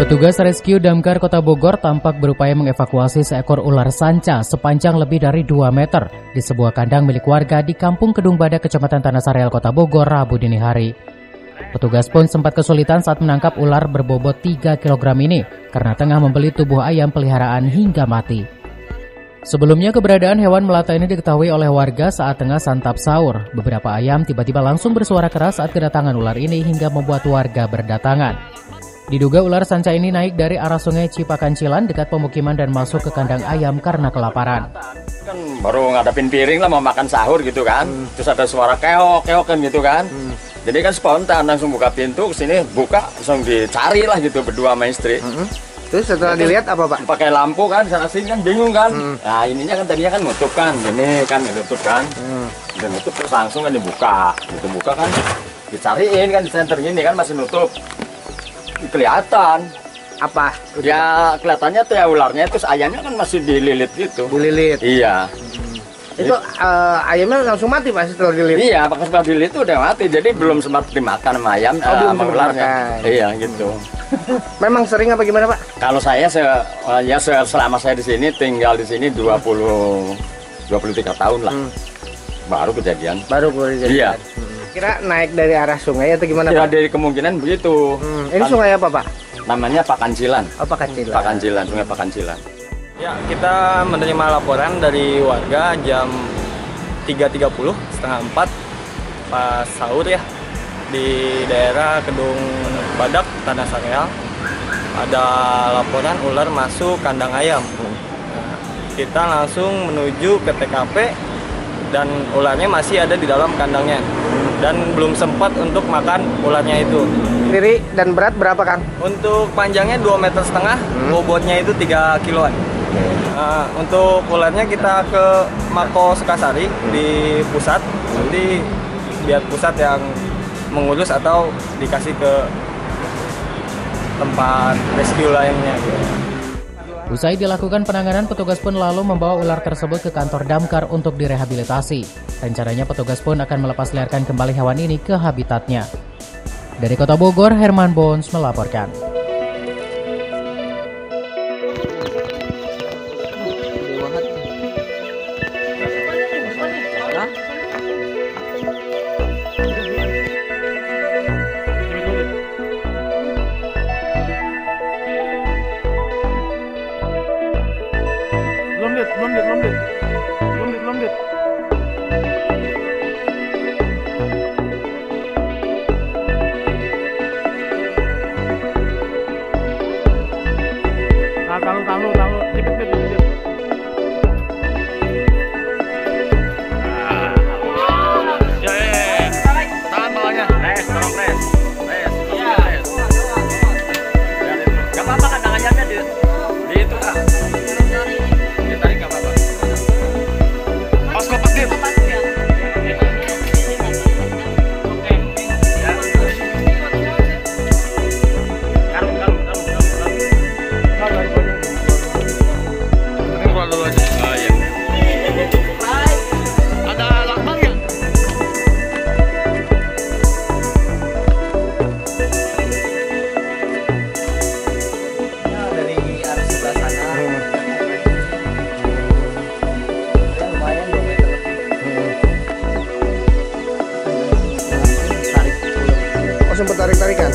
Petugas rescue Damkar Kota Bogor tampak berupaya mengevakuasi seekor ular sanca sepanjang lebih dari 2 meter di sebuah kandang milik warga di Kampung Kedung Badak, Kecamatan Tanah Sareal, Kota Bogor, Rabu dini hari. Petugas pun sempat kesulitan saat menangkap ular berbobot 3 kg ini karena tengah membeli tubuh ayam peliharaan hingga mati. Sebelumnya keberadaan hewan melata ini diketahui oleh warga saat tengah santap sahur. Beberapa ayam tiba-tiba langsung bersuara keras saat kedatangan ular ini hingga membuat warga berdatangan. Diduga ular sanca ini naik dari arah sungai Cipakancilan dekat pemukiman dan masuk ke kandang ayam karena kelaparan. Kan baru ngadepin piring lah, mau makan sahur gitu kan. Terus ada suara keok-keokan gitu kan. Jadi kan spontan langsung buka pintu kesini, buka langsung dicari lah gitu berdua sama istri. Terus setelah dilihat apa, Pak? Pakai lampu kan, sana sini kan bingung kan. Nah ininya kan tadinya kan nutup kan, ini kan nutup kan. Dan nutup terus langsung kan dibuka. Gitu buka kan, dicariin kan di center gini kan masih nutup. Kelihatan apa ya, kelihatannya tuh ya ularnya, terus ayamnya kan masih dililit gitu. Dililit, iya. Itu ayamnya langsung mati pas setelah dililit. Iya, pas setelah dililit itu udah mati, jadi belum sempat dimakan sama ayam. Sama ularnya makan. Iya gitu. Memang sering apa gimana, Pak? Kalau saya selama saya di sini tinggal di sini 23 tahun lah. Baru kejadian. Iya. Kira naik dari arah sungai atau gimana, Pak? Dari kemungkinan begitu. Ini sungai apa, Pak? Namanya Pakancilan. Oh, Pakancilan. Pakancilan, sungai Pakancilan. Ya, kita menerima laporan dari warga jam 3.30, setengah 4, pas sahur ya, di daerah Kedung Badak, Tanah Sareal. Ada laporan ular masuk kandang ayam. Nah, kita langsung menuju ke TKP dan ularnya masih ada di dalam kandangnya. Dan belum sempat untuk makan ularnya itu. Sendiri dan berat berapa, Kang? Untuk panjangnya 2,5 meter, bobotnya itu 3 kiloan. Untuk ularnya kita ke Mako Sekasari di pusat, nanti biar pusat yang mengurus atau dikasih ke tempat rescue lainnya. Usai dilakukan penanganan, petugas pun lalu membawa ular tersebut ke kantor Damkar untuk direhabilitasi. Rencananya petugas pun akan melepasliarkan kembali hewan ini ke habitatnya. Dari Kota Bogor, Herman Bons melaporkan. Lomdet. Nah, tahu, cepet. Tahan bawahnya. Res. Iya. Gak apa-apa kan tangannya di itu lah. Ditarik gak apa-apa. Sempat tarik-tarikan.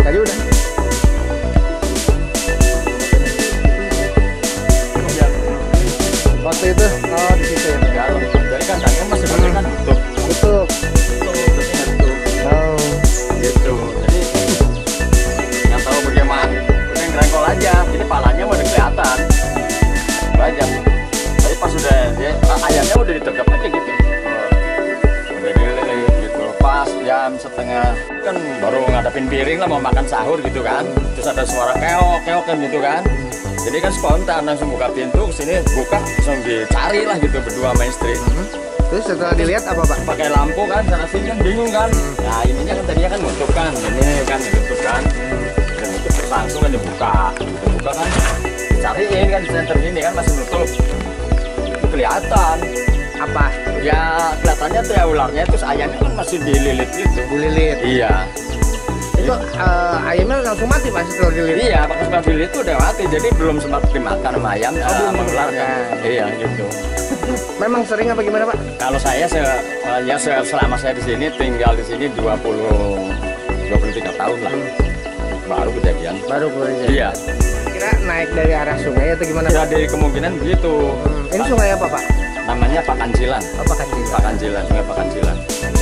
Tadi udah. Waktu itu, di situ ya. Jadi kan tangannya masih bener kan? Tutup. Oh, gitu. Jadi yang tahu bagaimana, udah ngerengkol aja. Jadi palanya mau kelihatan. Banyak. Ayamnya udah diterkap aja gitu. Udah dililit gitu. Pas jam setengah kan baru ngadepin piring lah, mau makan sahur gitu kan. Terus ada suara keok-keokan gitu kan. Jadi kan spontan langsung buka pintu kesini, buka langsung dicari lah gitu berdua sama istri. Terus setelah dilihat apa, Pak? Pakai lampu kan, sana sini kan bingung kan. Nah ininya kan tadinya kan nutup kan, ini kan nutup kan. Dan nutup terus langsung kan dibuka kan. Dicariin kan di center ini kan masih nutup. Kelihatan apa? Ya kelihatannya tuh ya ularnya, terus ayamnya kan masih dililit gitu. Dililit? Iya. Itu ayamnya langsung mati masih setelah dililit? Iya, pas setelah dililit itu udah mati, jadi belum sempat dimakan sama ayam, sama ularnya. Iya gitu. Memang sering apa gimana Pak? Kalau saya, selama saya di sini, tinggal di sini 23 tahun lah. Baru kejadian. Baru kejadian? Iya. Kira naik dari arah sungai atau gimana? Ya, dari kemungkinan begitu. Ini sungai apa Pak? Namanya Pakancilan. Oh, Pakancilan. Sungai Pakancilan.